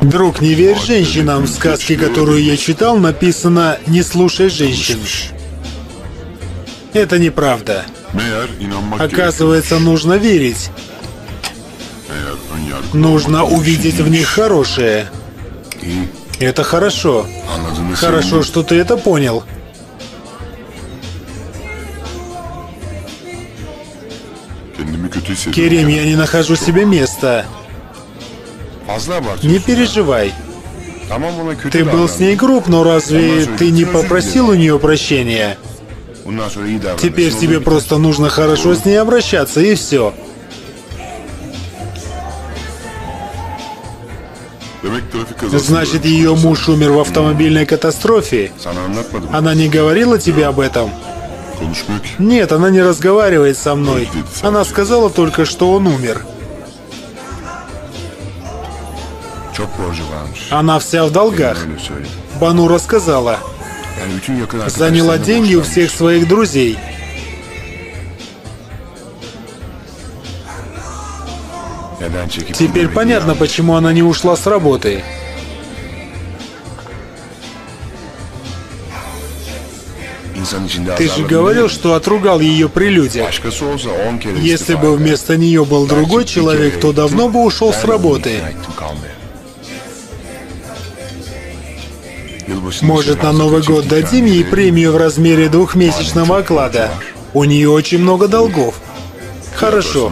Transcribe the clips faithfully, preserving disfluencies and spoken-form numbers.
Друг, не верь женщинам. В сказке, которую я читал, написано «Не слушай женщин». Это неправда. Оказывается, нужно верить. Нужно увидеть в них хорошее. Это хорошо. Хорошо, что ты это понял. Керим, я не нахожу себе места. Не переживай. Ты был с ней груб, но разве ты не попросил у нее прощения? Теперь тебе просто нужно хорошо с ней обращаться, и все. Значит, ее муж умер в автомобильной катастрофе? Она не говорила тебе об этом? Нет, она не разговаривает со мной. Она сказала только, что он умер. Она вся в долгах. Бану рассказала. Заняла деньги у всех своих друзей. Теперь понятно, почему она не ушла с работы. Ты же говорил, что отругал ее при людях. Если бы вместо нее был другой человек, то давно бы ушел с работы. Может, на Новый год дадим ей премию в размере двухмесячного оклада? У нее очень много долгов. Хорошо.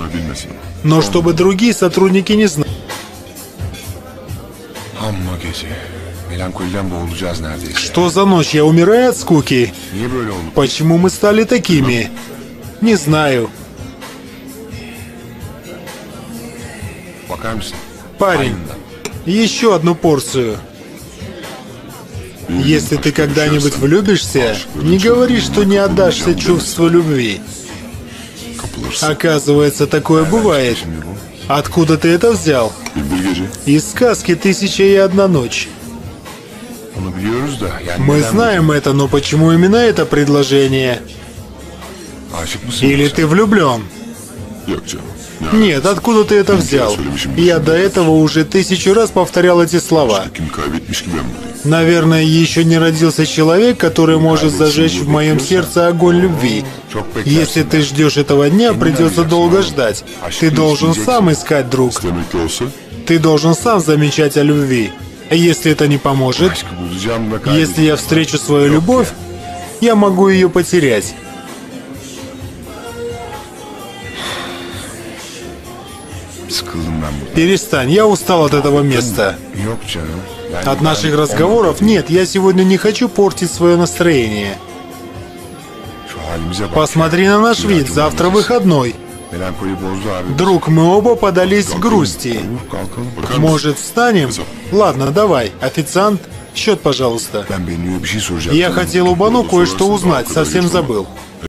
Но чтобы другие сотрудники не знали. Что за ночь? Я умираю от скуки. Почему мы стали такими? Не знаю. Парень, еще одну порцию. Если ты когда-нибудь влюбишься, не говори, что не отдашься чувству любви. Оказывается, такое бывает. Откуда ты это взял? Из сказки «Тысяча и одна ночь». Мы знаем это, но почему именно это предложение? Или ты влюблен? Нет, откуда ты это взял? Я до этого уже тысячу раз повторял эти слова. Наверное, еще не родился человек, который может зажечь в моем сердце огонь любви. Если ты ждешь этого дня, придется долго ждать. Ты должен сам искать, друг. Ты должен сам замечать о любви. Если это не поможет, если я встречу свою любовь, я могу ее потерять. Перестань, я устал от этого места. От наших разговоров? Нет, я сегодня не хочу портить свое настроение. Посмотри на наш вид, завтра выходной. Друг, мы оба подались к грусти. Может, встанем? Ладно, давай. Официант, счет, пожалуйста. Я хотел у Бану кое-что узнать, совсем забыл.